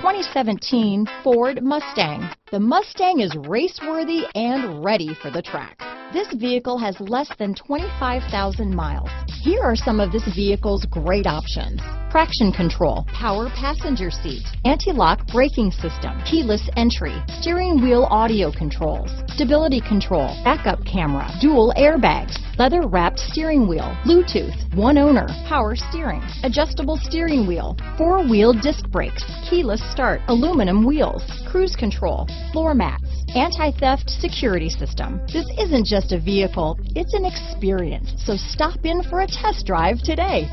2017 Ford Mustang. The Mustang is race-worthy and ready for the track. This vehicle has less than 25,000 miles. Here are some of this vehicle's great options: traction control, power passenger seat, anti-lock braking system, keyless entry, steering wheel audio controls, stability control, backup camera, dual airbags, leather-wrapped steering wheel, Bluetooth, one owner, power steering, adjustable steering wheel, four-wheel disc brakes, keyless start, aluminum wheels, cruise control, floor mats, anti-theft security system. This isn't just a vehicle, it's an experience. So stop in for a test drive today.